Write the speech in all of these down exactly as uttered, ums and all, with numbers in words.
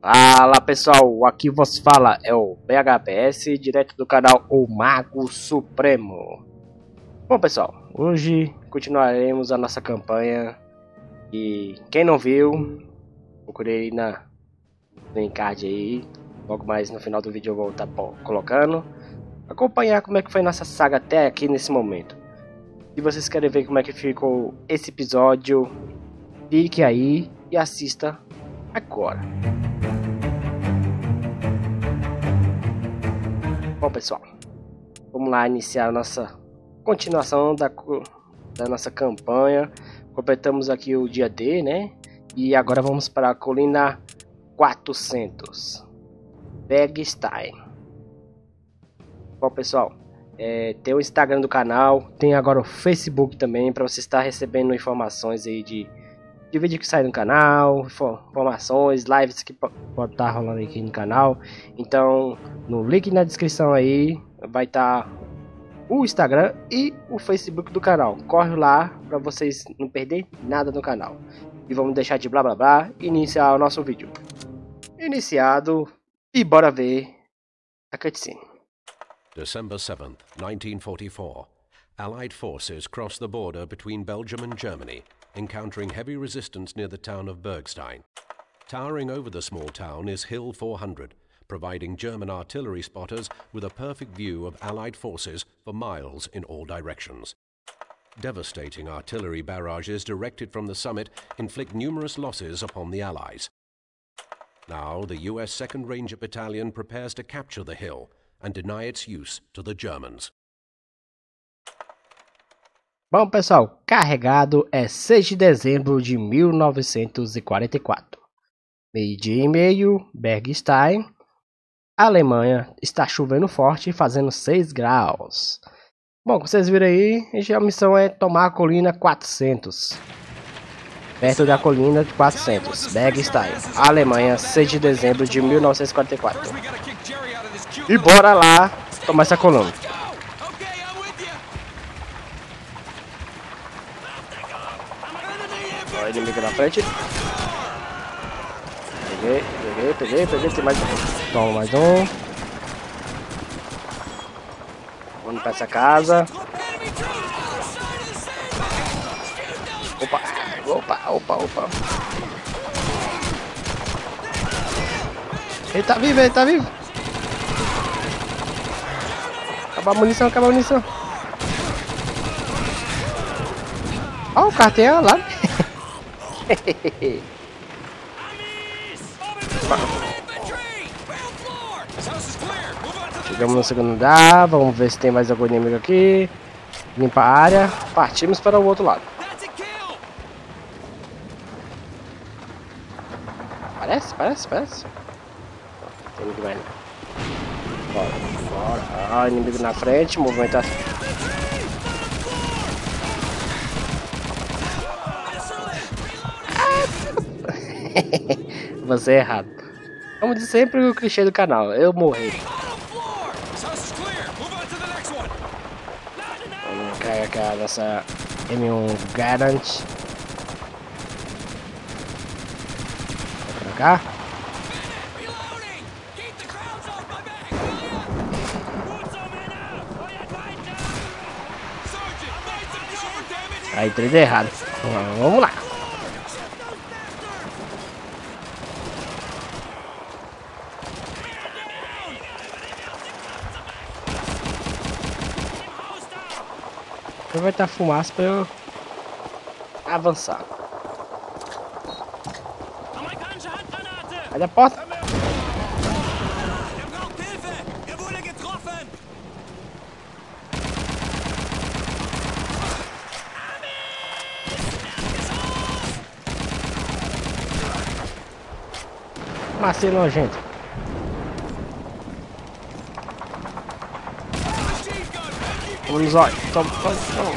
Fala pessoal, aqui vos fala é o B H P S, direto do canal O Mago Supremo. Bom pessoal, hoje continuaremos a nossa campanha. E quem não viu, procurei na no encard aí. Logo mais no final do vídeo eu vou estar colocando, acompanhar como é que foi nossa saga até aqui nesse momento. Se vocês querem ver como é que ficou esse episódio, clique aí e assista agora. Bom pessoal, vamos lá iniciar a nossa continuação da, da nossa campanha. Completamos aqui o dia D, né? E agora vamos para a colina quatrocentos, Bergstein. Bom pessoal, é, tem o Instagram do canal, tem agora o Facebook também, para você estar recebendo informações aí de, de vídeo que sai no canal, informações, lives que pode estar rolando aqui no canal. Então no link na descrição aí vai estar o Instagram e o Facebook do canal. Corre lá para vocês não perder nada no canal. E vamos deixar de blá blá blá e iniciar o nosso vídeo. Iniciado, e bora ver a cutscene. December seventh, nineteen forty-four. Allied forces cross the border between Belgium and Germany, encountering heavy resistance near the town of Bergstein. Towering over the small town is Hill four hundred, providing German artillery spotters with a perfect view of Allied forces for miles in all directions. Devastating artillery barrages directed from the summit inflict numerous losses upon the Allies. Now the U S second Ranger Battalion prepares to capture the hill and deny its use to the Germans. Bom pessoal, carregado é seis de dezembro de mil novecentos e quarenta e quatro, meio-dia e meio, Bergstein, Alemanha. Está chovendo forte, fazendo seis graus. Bom, como vocês viram aí, a missão é tomar a colina quatrocentos, perto da colina de quatrocentos, Bergstein, Alemanha, seis de dezembro de mil novecentos e quarenta e quatro. E bora lá tomar essa coluna. Olha o inimigo na frente. Peguei, peguei, peguei, peguei. Tem mais um. Toma mais um. Vamos pra essa casa. Opa, opa, opa, opa. Ele tá vivo, ele tá vivo. Acabou a munição, acabou a munição. Ó, o cartel lá. Chegamos no segundo andar, vamos ver se tem mais algum inimigo aqui. Limpa a área, partimos para o outro lado. Parece, parece, parece. Tem ninguém mais. Bora, bora. Ah, inimigo na frente, movimentar. Você é errado. Como diz sempre o clichê do canal, eu morri. Vamos carregar nossa M um Garant. Pra cá. Aí, três errado. Vamos lá. Vai estar fumaça para eu avançar. Olha a porta. Macei nojento. Vamos lá, toma, toma, toma.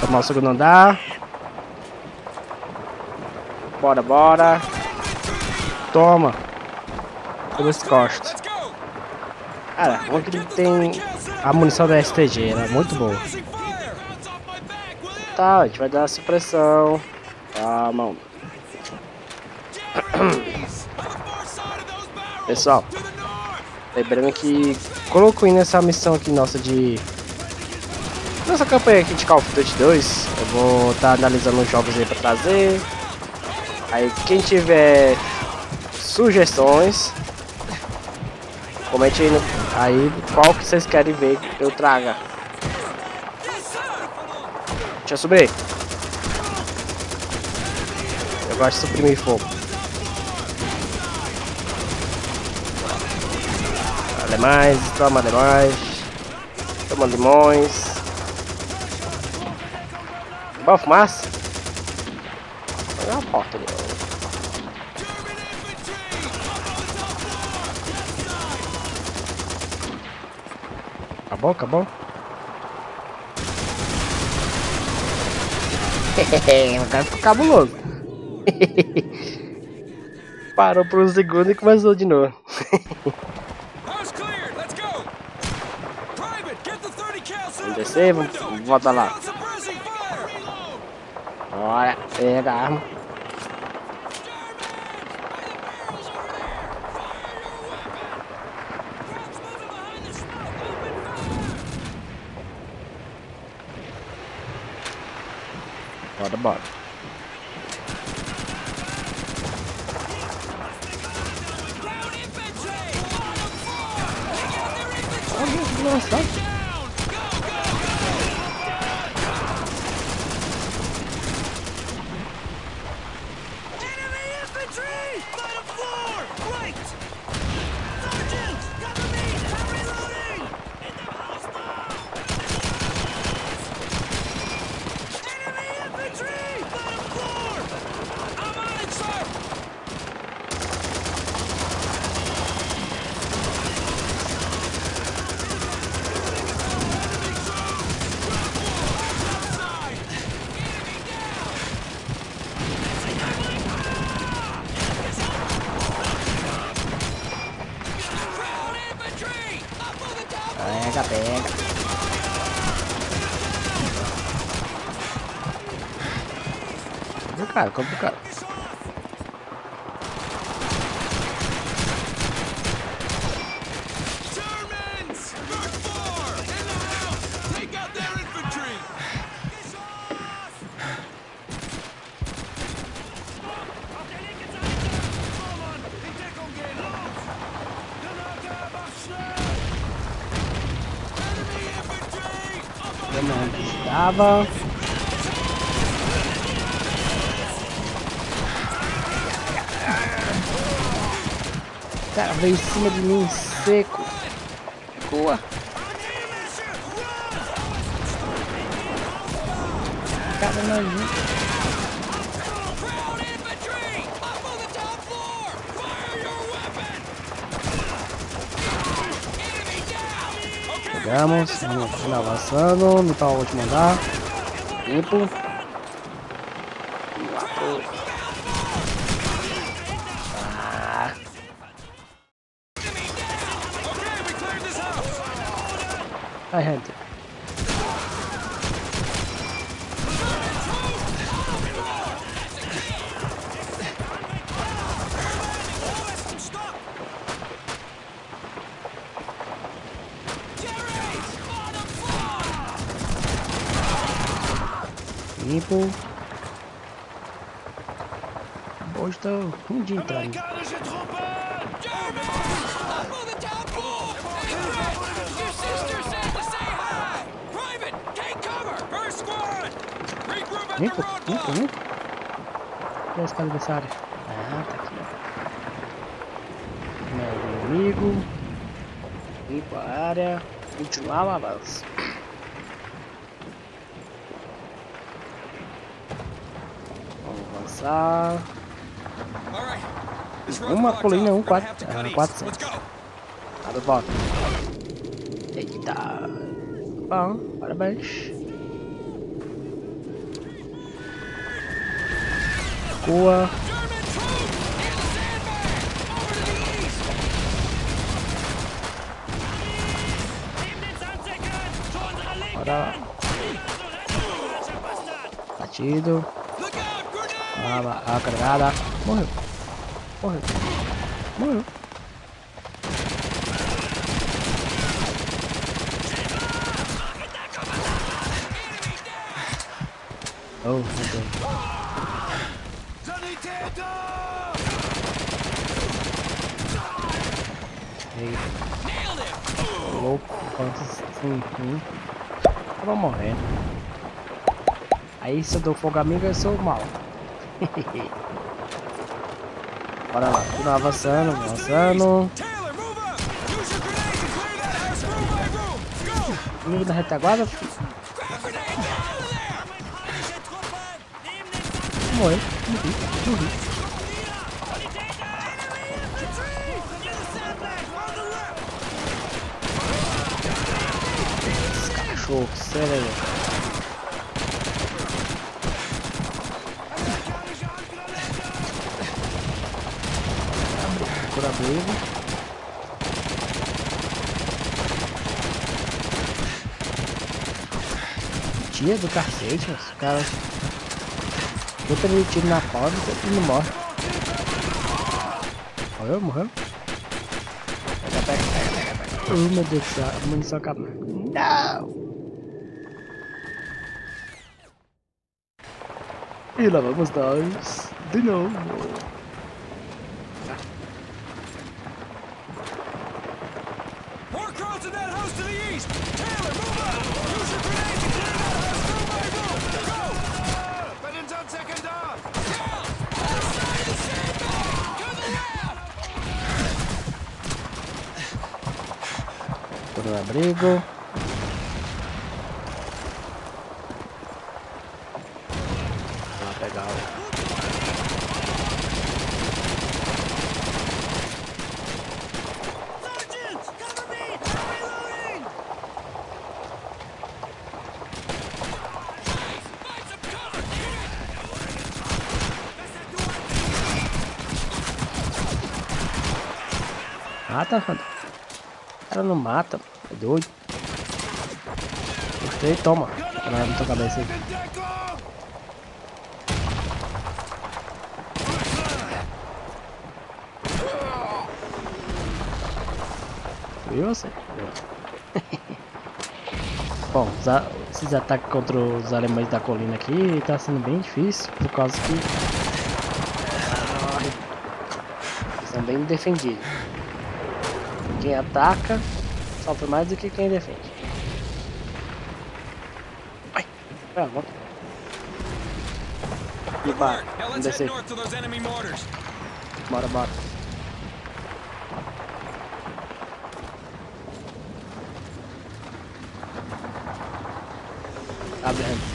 Tomar o segundo andar. Bora, bora. Toma. Pelos costas. Cara, bom que tem a munição da S T G, ela é muito boa. Tá, a gente vai dar a supressão. Tá, mano. Pessoal, lembrando que concluindo nessa missão aqui nossa de... Nossa campanha aqui de Call of Duty dois, eu vou estar tá analisando os jogos aí pra trazer. Aí quem tiver sugestões, comente aí, no... aí qual que vocês querem ver que eu traga. Deixa eu subir. Eu gosto de suprimir fogo. Alemães, toma alemães, toma limões. Boa fumaça. Olha a porta ali. Acabou, acabou. O cara ficou cabuloso. Parou por um segundo e começou de novo. Vamos descer, vamos, vamos voltar lá. Bora, pega a arma. Bora, bora. Nossa. Pega, pega. Complicado, complicado. Eu não estava. O cara veio em cima de mim seco. Boa. O cara não ajuda. Vamos, vamos avançando, não tá o último andar. Limpo. Ah. Ai, gente. Limpo. Hoje tá um dia entrando. Limpo, limpo, limpo. Olha as caras dessa área. Ah, tá aqui. Meu inimigo. Limpo a área. Continuar o avanço. Ah, uma colina um quatro quatro. Tá do voto. Eita. Bom, parabéns. Boa. Bora. abatido. A, a granada. Morreu. Morreu. Morreu. Oh, meu Deus. Louco, assim, assim. Eu vou morrer. Aí se eu dou fogo amigo eu sou mal. Bora lá, tudo avançando, avançando. Inimigo da retaguarda. Morreu, morri, morri. Pô, sério aí. Cura dele. Tia do cacete, os caras. Eu também tiro na pobre e não morre. Morreu, morreu. Pega, pega, pega, pega, pega. Oh, meu Deus do céu, a munição acabou. Não! E lá vamos nós de novo. Por um abrigo. Mata, mano. Ela não mata, é doido. Gostei, toma. Ela não toca a cabeça aí. Viu você? Bom, esses ataques contra os alemães da colina aqui tá sendo bem difícil por causa que eles são bem defendidos. Quem ataca sofre mais do que quem defende. Ai, ah, volta. E bora, vamos descer. Bora, bora. Abre a gente.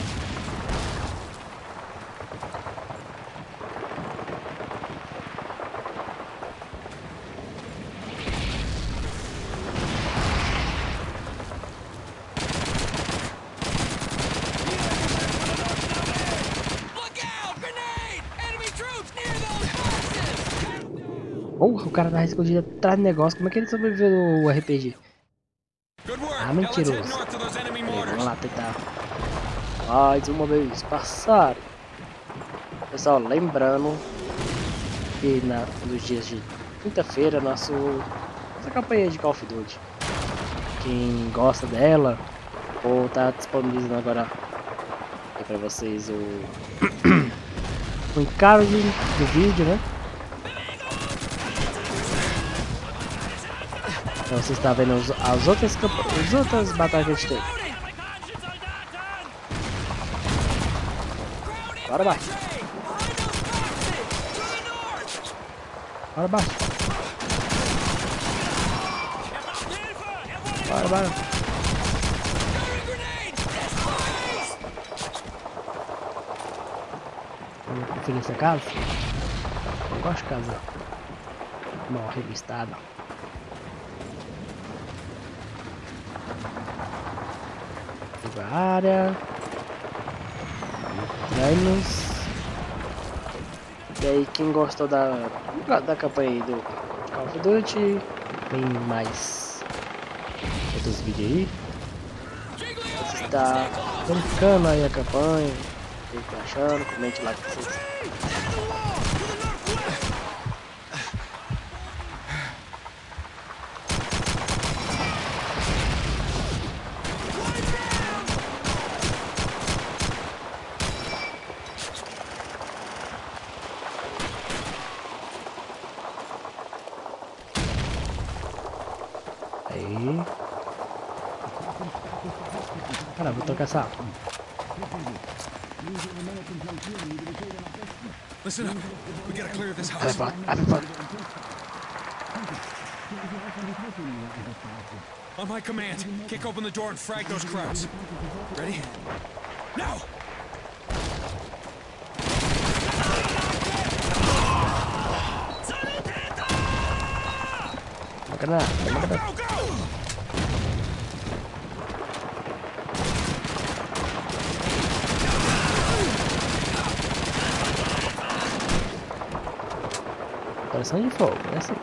O cara tá escondido atrás do negócio. Como é que ele sobreviveu o R P G? Ah, mentiroso. Vamos lá tentar mais uma vez passar. Pessoal, lembrando que na, nos dias de quinta-feira nossa campanha de Call of Duty, quem gosta dela, ou tá disponibilizando agora é pra vocês o, o encarte do vídeo, né? Então você está vendo os, as, outras camp as outras batalhas que a gente teve. Bora baixo. Bora baixo. Bora, bora. Vamos conferir essa casa? Eu gosto de casa mal revistada. Área, danos. E aí, quem gostou da, da campanha aí do Call of Duty, tem mais outros vídeos aí. Você está brincando aí a campanha, vocês estão achando, comente lá o que vocês. Aí. Caramba, vou tocar essa. Listen up. We gotta clear this house. On my command, kick open the door and frag those crowds. Ready? Now. Go, go, go. Coração de fogo, é assim.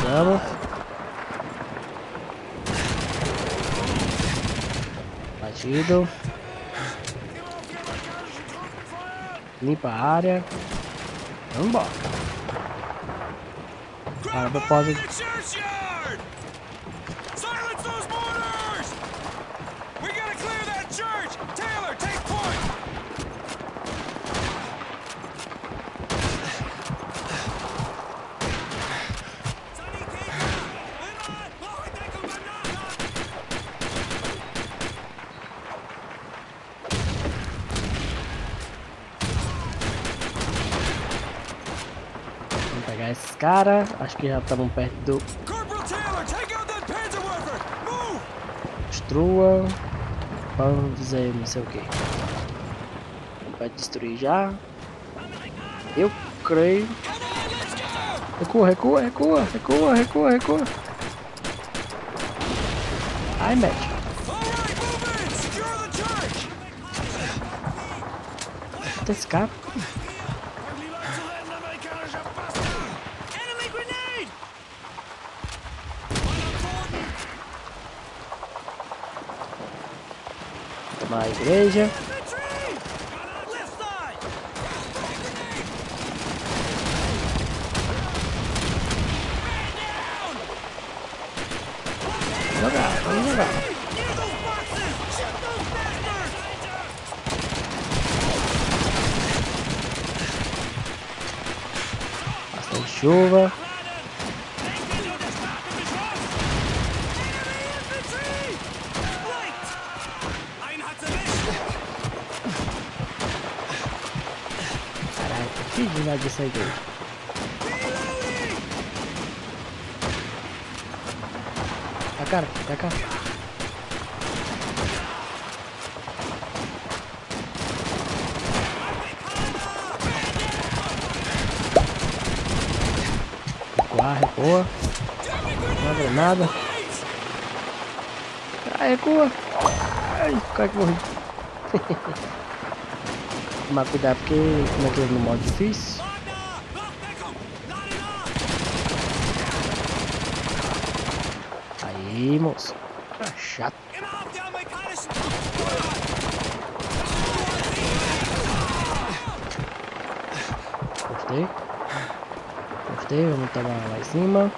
Pegamos. Batido. Limpa a área. Vamos embora. Para o depósito. Esses caras, acho que já estavam perto do. Destrua. Vamos dizer não sei o que. Vai destruir já. Eu creio. Recua, recua, recua, recua, recua, recua. Ai, match. Esse cara. A igreja. Vamos jogar, vamos jogar. Passou chuva. Dessa igreja. Tá cara, tá cara. Recuar, recua. Não abre nada. Ai, recua. Ai, cara que morri. Mas cuidado porque como é que é no modo difícil. Aí, moço. Tá chato. Gostei. Gostei. Vamos tomar lá em cima.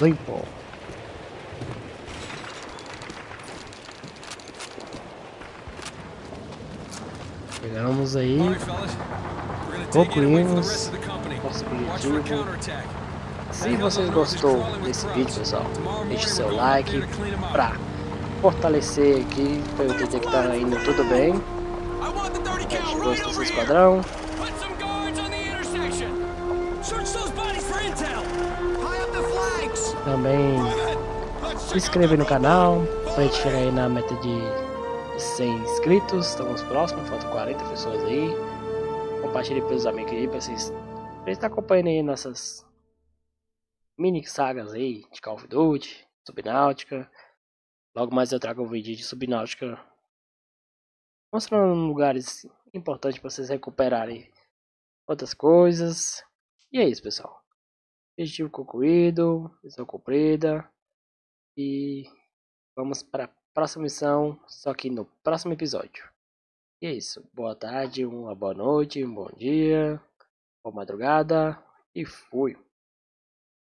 Limpo. Pegamos aí. Concluímos nosso objetivo. Se vocês gostou desse vídeo, pessoal, deixe seu like pra fortalecer aqui, pra eu entender que tá indo tudo bem. Deixe o gosto desse esquadrão. Também se inscreva no canal, pra gente chegar aí na meta de cem inscritos. Estamos próximos, faltam quarenta pessoas aí. Compartilhe pelos amigos aí, pra vocês estar acompanhando aí nossas mini sagas aí de Call of Duty, Subnautica. Logo mais eu trago um vídeo de Subnautica mostrando lugares importantes para vocês recuperarem outras coisas. E é isso, pessoal. Objetivo concluído, missão cumprida. E Vamos para a próxima missão, só que no próximo episódio. E é isso. Boa tarde, uma boa noite, um bom dia, boa madrugada e fui.